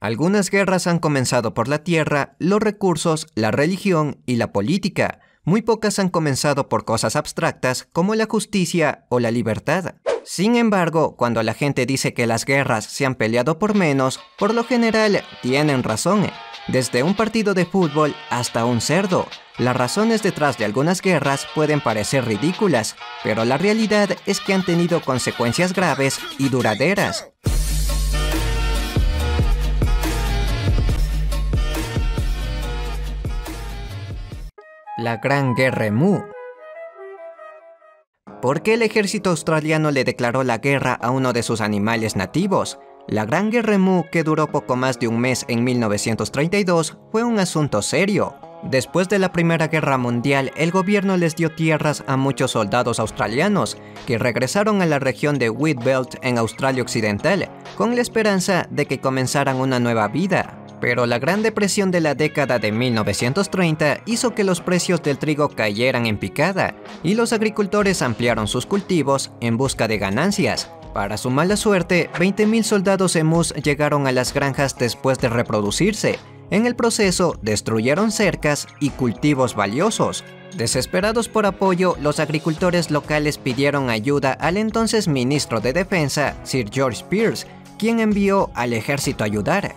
Algunas guerras han comenzado por la tierra, los recursos, la religión y la política. Muy pocas han comenzado por cosas abstractas como la justicia o la libertad. Sin embargo, cuando la gente dice que las guerras se han peleado por menos, por lo general tienen razón. Desde un partido de fútbol hasta un cerdo, las razones detrás de algunas guerras pueden parecer ridículas, pero la realidad es que han tenido consecuencias graves y duraderas. La Gran Guerra Emú. ¿Por qué el ejército australiano le declaró la guerra a uno de sus animales nativos? La Gran Guerra Emú, que duró poco más de un mes en 1932, fue un asunto serio. Después de la Primera Guerra Mundial, el gobierno les dio tierras a muchos soldados australianos, que regresaron a la región de Wheatbelt en Australia Occidental, con la esperanza de que comenzaran una nueva vida. Pero la Gran Depresión de la década de 1930 hizo que los precios del trigo cayeran en picada, y los agricultores ampliaron sus cultivos en busca de ganancias. Para su mala suerte, 20.000 soldados emús llegaron a las granjas después de reproducirse. En el proceso, destruyeron cercas y cultivos valiosos. Desesperados por apoyo, los agricultores locales pidieron ayuda al entonces ministro de Defensa, Sir George Pearce, quien envió al ejército a ayudar.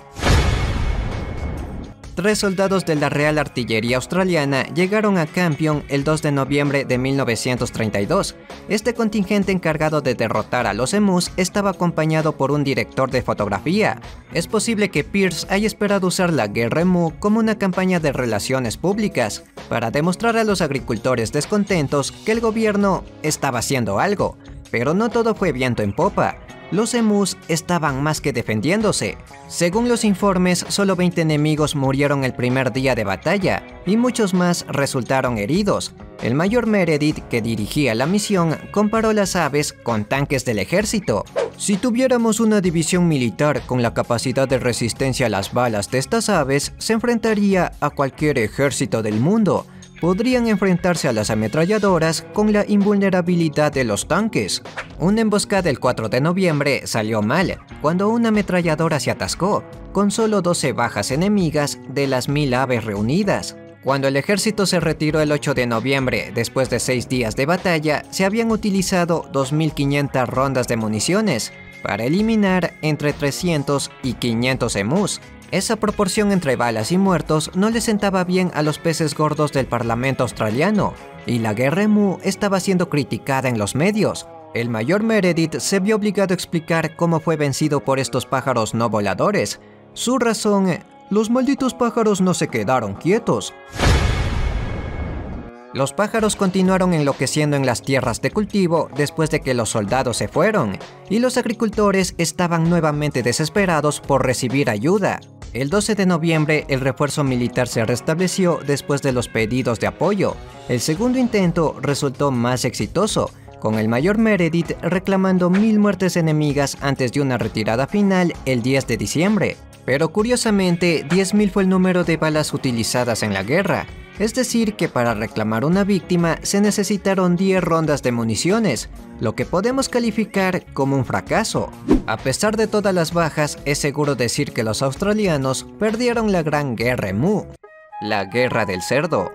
3 soldados de la Real Artillería Australiana llegaron a Campion el 2 de noviembre de 1932. Este contingente encargado de derrotar a los emús estaba acompañado por un director de fotografía. Es posible que Pearce haya esperado usar la Guerra Emú como una campaña de relaciones públicas, para demostrar a los agricultores descontentos que el gobierno estaba haciendo algo. Pero no todo fue viento en popa. Los emús estaban más que defendiéndose. Según los informes, solo 20 enemigos murieron el primer día de batalla, y muchos más resultaron heridos. El mayor Meredith, que dirigía la misión, comparó las aves con tanques del ejército. Si tuviéramos una división militar con la capacidad de resistencia a las balas de estas aves, se enfrentaría a cualquier ejército del mundo. Podrían enfrentarse a las ametralladoras con la invulnerabilidad de los tanques. Una emboscada el 4 de noviembre salió mal, cuando una ametralladora se atascó, con solo 12 bajas enemigas de las 1000 aves reunidas. Cuando el ejército se retiró el 8 de noviembre, después de 6 días de batalla, se habían utilizado 2.500 rondas de municiones, para eliminar entre 300 y 500 emús. Esa proporción entre balas y muertos no le sentaba bien a los peces gordos del Parlamento australiano, y la Guerra Emú estaba siendo criticada en los medios. El mayor Meredith se vio obligado a explicar cómo fue vencido por estos pájaros no voladores. Su razón: los malditos pájaros no se quedaron quietos. Los pájaros continuaron enloqueciendo en las tierras de cultivo después de que los soldados se fueron, y los agricultores estaban nuevamente desesperados por recibir ayuda. El 12 de noviembre, el refuerzo militar se restableció después de los pedidos de apoyo. El segundo intento resultó más exitoso, con el mayor Meredith reclamando 1000 muertes enemigas antes de una retirada final el 10 de diciembre. Pero curiosamente, 10.000 fue el número de balas utilizadas en la guerra. Es decir, que para reclamar una víctima se necesitaron 10 rondas de municiones, lo que podemos calificar como un fracaso. A pesar de todas las bajas, es seguro decir que los australianos perdieron la Gran Guerra Emú. La Guerra del Cerdo.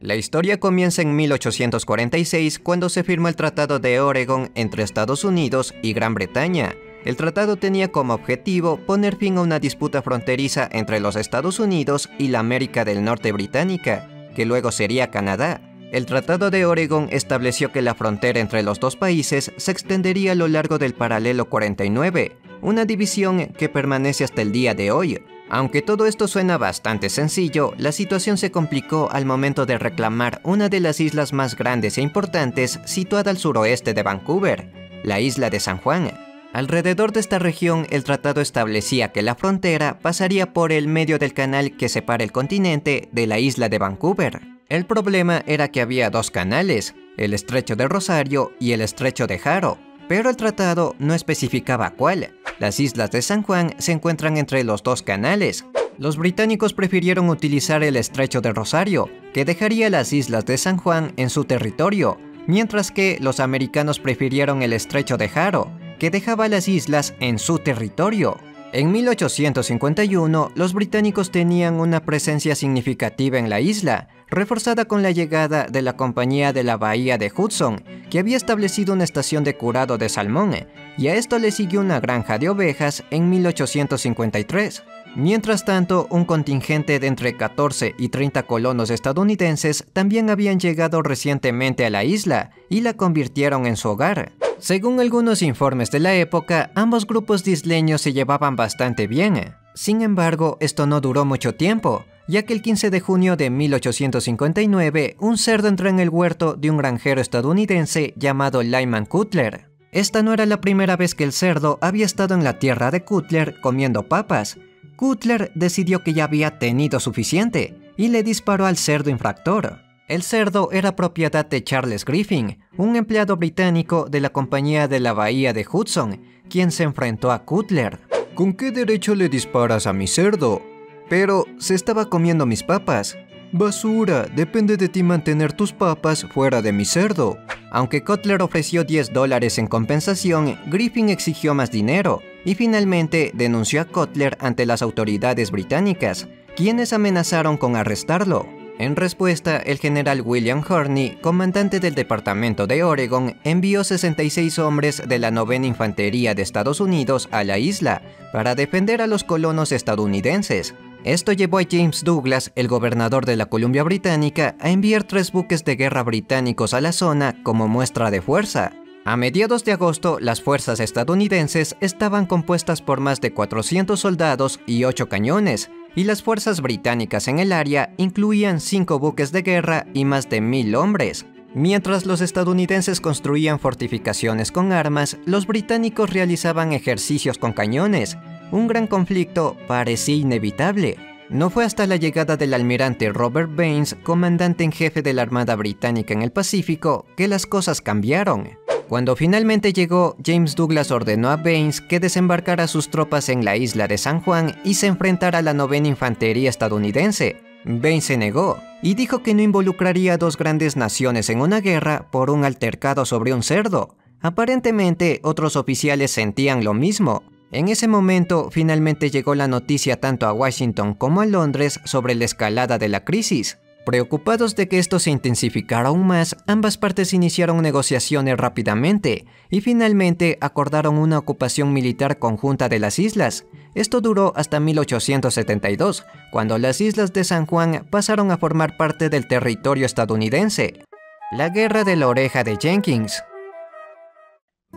La historia comienza en 1846, cuando se firmó el Tratado de Oregon entre Estados Unidos y Gran Bretaña. El tratado tenía como objetivo poner fin a una disputa fronteriza entre los Estados Unidos y la América del Norte británica, que luego sería Canadá. El Tratado de Oregon estableció que la frontera entre los dos países se extendería a lo largo del paralelo 49, una división que permanece hasta el día de hoy. Aunque todo esto suena bastante sencillo, la situación se complicó al momento de reclamar una de las islas más grandes e importantes situada al suroeste de Vancouver, la isla de San Juan. Alrededor de esta región, el tratado establecía que la frontera pasaría por el medio del canal que separa el continente de la isla de Vancouver. El problema era que había dos canales, el Estrecho de Rosario y el Estrecho de Haro, pero el tratado no especificaba cuál. Las islas de San Juan se encuentran entre los dos canales. Los británicos prefirieron utilizar el Estrecho de Rosario, que dejaría las islas de San Juan en su territorio, mientras que los americanos prefirieron el Estrecho de Haro, que dejaba las islas en su territorio. En 1851, los británicos tenían una presencia significativa en la isla, reforzada con la llegada de la Compañía de la Bahía de Hudson, que había establecido una estación de curado de salmón, y a esto le siguió una granja de ovejas en 1853. Mientras tanto, un contingente de entre 14 y 30 colonos estadounidenses también habían llegado recientemente a la isla y la convirtieron en su hogar. Según algunos informes de la época, ambos grupos de isleños se llevaban bastante bien. Sin embargo, esto no duró mucho tiempo, ya que el 15 de junio de 1859, un cerdo entró en el huerto de un granjero estadounidense llamado Lyman Cutler. Esta no era la primera vez que el cerdo había estado en la tierra de Cutler comiendo papas. Cutler decidió que ya había tenido suficiente y le disparó al cerdo infractor. El cerdo era propiedad de Charles Griffin, un empleado británico de la Compañía de la Bahía de Hudson, quien se enfrentó a Cutler. ¿Con qué derecho le disparas a mi cerdo? Pero se estaba comiendo mis papas. Basura, depende de ti mantener tus papas fuera de mi cerdo. Aunque Cutler ofreció $10 en compensación, Griffin exigió más dinero y finalmente denunció a Cutler ante las autoridades británicas, quienes amenazaron con arrestarlo. En respuesta, el general William Hornby, comandante del Departamento de Oregon, envió 66 hombres de la 9ª Infantería de Estados Unidos a la isla para defender a los colonos estadounidenses. Esto llevó a James Douglas, el gobernador de la Columbia Británica, a enviar 3 buques de guerra británicos a la zona como muestra de fuerza. A mediados de agosto, las fuerzas estadounidenses estaban compuestas por más de 400 soldados y 8 cañones, y las fuerzas británicas en el área incluían 5 buques de guerra y más de 1000 hombres. Mientras los estadounidenses construían fortificaciones con armas, los británicos realizaban ejercicios con cañones. Un gran conflicto parecía inevitable. No fue hasta la llegada del almirante Robert Baines, comandante en jefe de la Armada Británica en el Pacífico, que las cosas cambiaron. Cuando finalmente llegó, James Douglas ordenó a Baines que desembarcara sus tropas en la isla de San Juan y se enfrentara a la 9ª Infantería estadounidense. Baines se negó y dijo que no involucraría a 2 grandes naciones en una guerra por un altercado sobre un cerdo. Aparentemente, otros oficiales sentían lo mismo. En ese momento, finalmente llegó la noticia tanto a Washington como a Londres sobre la escalada de la crisis. Preocupados de que esto se intensificara aún más, ambas partes iniciaron negociaciones rápidamente y finalmente acordaron una ocupación militar conjunta de las islas. Esto duró hasta 1872, cuando las islas de San Juan pasaron a formar parte del territorio estadounidense. La Guerra de la Oreja de Jenkins.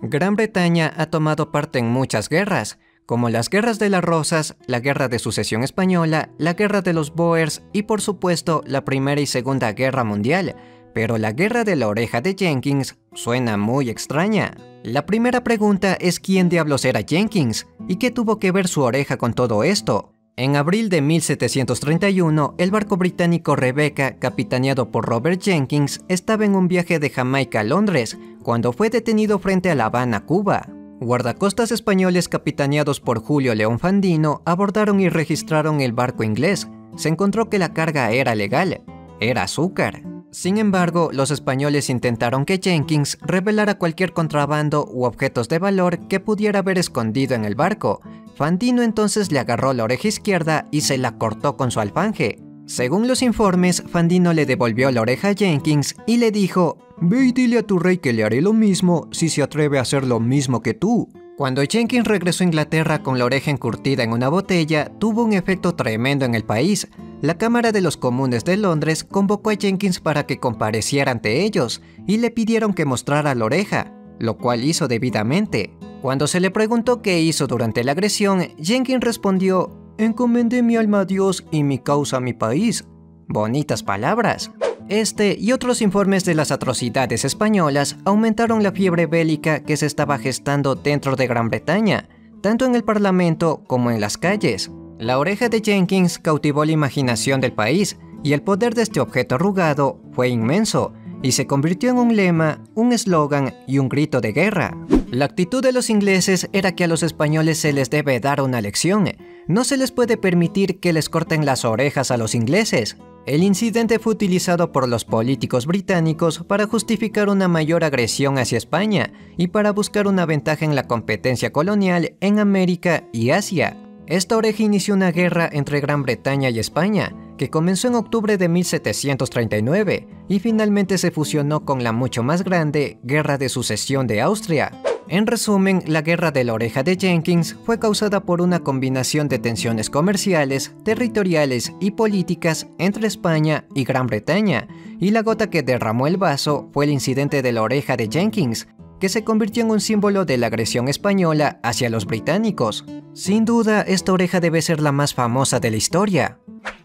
Gran Bretaña ha tomado parte en muchas guerras, como las Guerras de las Rosas, la Guerra de Sucesión Española, la Guerra de los Boers y por supuesto la Primera y Segunda Guerra Mundial, pero la Guerra de la Oreja de Jenkins suena muy extraña. La primera pregunta es ¿quién diablos era Jenkins? ¿Y qué tuvo que ver su oreja con todo esto? En abril de 1731, el barco británico Rebecca, capitaneado por Robert Jenkins, estaba en un viaje de Jamaica a Londres, cuando fue detenido frente a La Habana, Cuba. Guardacostas españoles capitaneados por Julio León Fandiño abordaron y registraron el barco inglés. Se encontró que la carga era legal, era azúcar. Sin embargo, los españoles intentaron que Jenkins revelara cualquier contrabando u objetos de valor que pudiera haber escondido en el barco. Fandiño entonces le agarró la oreja izquierda y se la cortó con su alfanje. Según los informes, Fandiño le devolvió la oreja a Jenkins y le dijo: «Ve y dile a tu rey que le haré lo mismo si se atreve a hacer lo mismo que tú». Cuando Jenkins regresó a Inglaterra con la oreja encurtida en una botella, tuvo un efecto tremendo en el país. La Cámara de los Comunes de Londres convocó a Jenkins para que compareciera ante ellos y le pidieron que mostrara la oreja, lo cual hizo debidamente. Cuando se le preguntó qué hizo durante la agresión, Jenkins respondió: «Encomendé mi alma a Dios y mi causa a mi país». Bonitas palabras. Este y otros informes de las atrocidades españolas aumentaron la fiebre bélica que se estaba gestando dentro de Gran Bretaña, tanto en el Parlamento como en las calles. La oreja de Jenkins cautivó la imaginación del país, y el poder de este objeto arrugado fue inmenso, y se convirtió en un lema, un eslogan y un grito de guerra. La actitud de los ingleses era que a los españoles se les debe dar una lección, no se les puede permitir que les corten las orejas a los ingleses. El incidente fue utilizado por los políticos británicos para justificar una mayor agresión hacia España y para buscar una ventaja en la competencia colonial en América y Asia. Esta oreja inició una guerra entre Gran Bretaña y España, que comenzó en octubre de 1739 y finalmente se fusionó con la mucho más grande Guerra de Sucesión de Austria. En resumen, la Guerra de la Oreja de Jenkins fue causada por una combinación de tensiones comerciales, territoriales y políticas entre España y Gran Bretaña, y la gota que derramó el vaso fue el incidente de la Oreja de Jenkins, que se convirtió en un símbolo de la agresión española hacia los británicos. Sin duda, esta oreja debe ser la más famosa de la historia.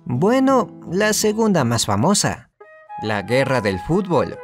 Bueno, la segunda más famosa, la Guerra del Fútbol.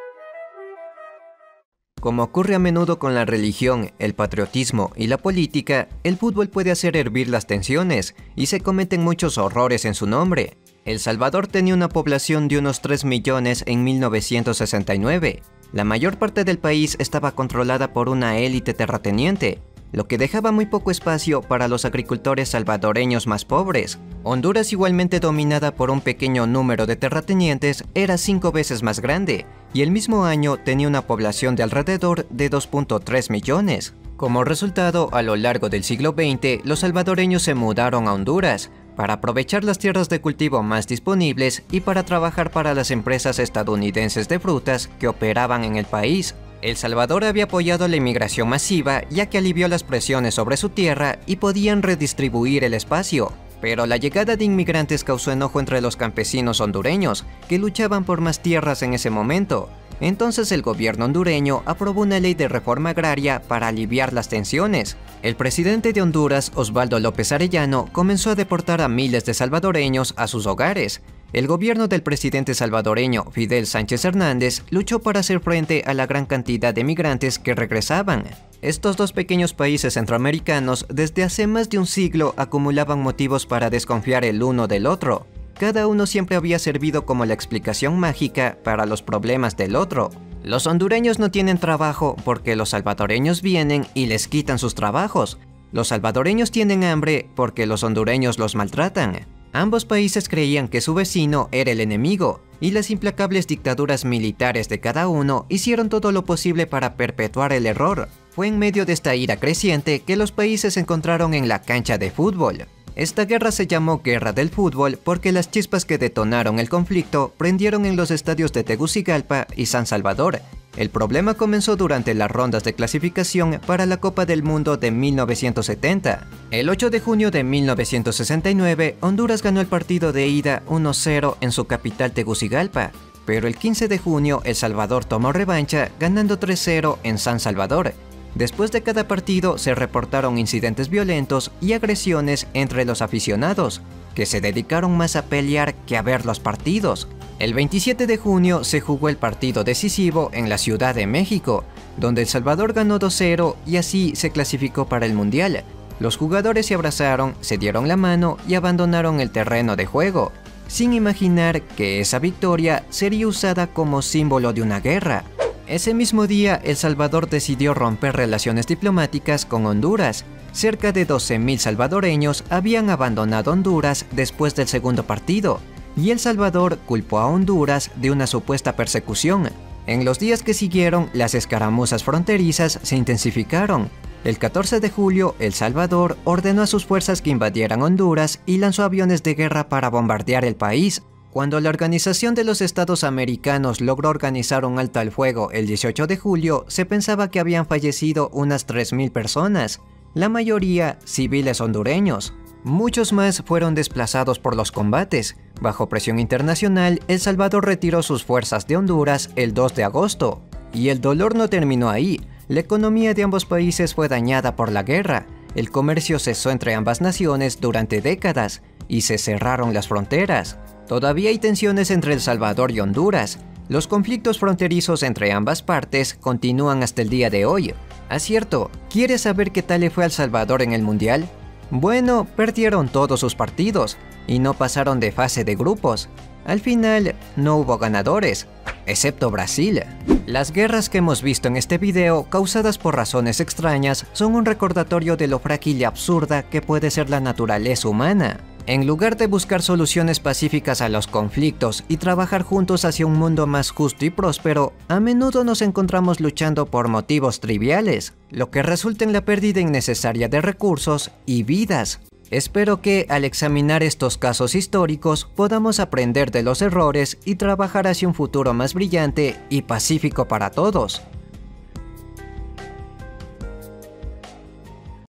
Como ocurre a menudo con la religión, el patriotismo y la política, el fútbol puede hacer hervir las tensiones y se cometen muchos horrores en su nombre. El Salvador tenía una población de unos 3 millones en 1969. La mayor parte del país estaba controlada por una élite terrateniente, lo que dejaba muy poco espacio para los agricultores salvadoreños más pobres. Honduras, igualmente dominada por un pequeño número de terratenientes, era 5 veces más grande, y el mismo año tenía una población de alrededor de 2.3 millones. Como resultado, a lo largo del siglo XX, los salvadoreños se mudaron a Honduras, para aprovechar las tierras de cultivo más disponibles y para trabajar para las empresas estadounidenses de frutas que operaban en el país. El Salvador había apoyado la inmigración masiva, ya que alivió las presiones sobre su tierra y podían redistribuir el espacio. Pero la llegada de inmigrantes causó enojo entre los campesinos hondureños, que luchaban por más tierras en ese momento. Entonces el gobierno hondureño aprobó una ley de reforma agraria para aliviar las tensiones. El presidente de Honduras, Osvaldo López Arellano, comenzó a deportar a miles de salvadoreños a sus hogares. El gobierno del presidente salvadoreño Fidel Sánchez Hernández luchó para hacer frente a la gran cantidad de migrantes que regresaban. Estos dos pequeños países centroamericanos desde hace más de un siglo acumulaban motivos para desconfiar el uno del otro. Cada uno siempre había servido como la explicación mágica para los problemas del otro. Los hondureños no tienen trabajo porque los salvadoreños vienen y les quitan sus trabajos. Los salvadoreños tienen hambre porque los hondureños los maltratan. Ambos países creían que su vecino era el enemigo, y las implacables dictaduras militares de cada uno hicieron todo lo posible para perpetuar el error. Fue en medio de esta ira creciente que los países se encontraron en la cancha de fútbol. Esta guerra se llamó Guerra del Fútbol porque las chispas que detonaron el conflicto prendieron en los estadios de Tegucigalpa y San Salvador. El problema comenzó durante las rondas de clasificación para la Copa del Mundo de 1970. El 8 de junio de 1969, Honduras ganó el partido de ida 1-0 en su capital Tegucigalpa, pero el 15 de junio El Salvador tomó revancha ganando 3-0 en San Salvador. Después de cada partido se reportaron incidentes violentos y agresiones entre los aficionados, que se dedicaron más a pelear que a ver los partidos. El 27 de junio se jugó el partido decisivo en la Ciudad de México, donde El Salvador ganó 2-0 y así se clasificó para el Mundial. Los jugadores se abrazaron, se dieron la mano y abandonaron el terreno de juego, sin imaginar que esa victoria sería usada como símbolo de una guerra. Ese mismo día, El Salvador decidió romper relaciones diplomáticas con Honduras. Cerca de 12.000 salvadoreños habían abandonado Honduras después del segundo partido, y El Salvador culpó a Honduras de una supuesta persecución. En los días que siguieron, las escaramuzas fronterizas se intensificaron. El 14 de julio, El Salvador ordenó a sus fuerzas que invadieran Honduras y lanzó aviones de guerra para bombardear el país. Cuando la Organización de los Estados Americanos logró organizar un alto al fuego el 18 de julio, se pensaba que habían fallecido unas 3.000 personas, la mayoría civiles hondureños. Muchos más fueron desplazados por los combates. Bajo presión internacional, El Salvador retiró sus fuerzas de Honduras el 2 de agosto. Y el dolor no terminó ahí. La economía de ambos países fue dañada por la guerra. El comercio cesó entre ambas naciones durante décadas y se cerraron las fronteras. Todavía hay tensiones entre El Salvador y Honduras. Los conflictos fronterizos entre ambas partes continúan hasta el día de hoy. Ah, cierto, ¿quieres saber qué tal le fue a El Salvador en el Mundial? Bueno, perdieron todos sus partidos y no pasaron de fase de grupos. Al final, no hubo ganadores, excepto Brasil. Las guerras que hemos visto en este video, causadas por razones extrañas, son un recordatorio de lo frágil y absurda que puede ser la naturaleza humana. En lugar de buscar soluciones pacíficas a los conflictos y trabajar juntos hacia un mundo más justo y próspero, a menudo nos encontramos luchando por motivos triviales, lo que resulta en la pérdida innecesaria de recursos y vidas. Espero que, al examinar estos casos históricos, podamos aprender de los errores y trabajar hacia un futuro más brillante y pacífico para todos.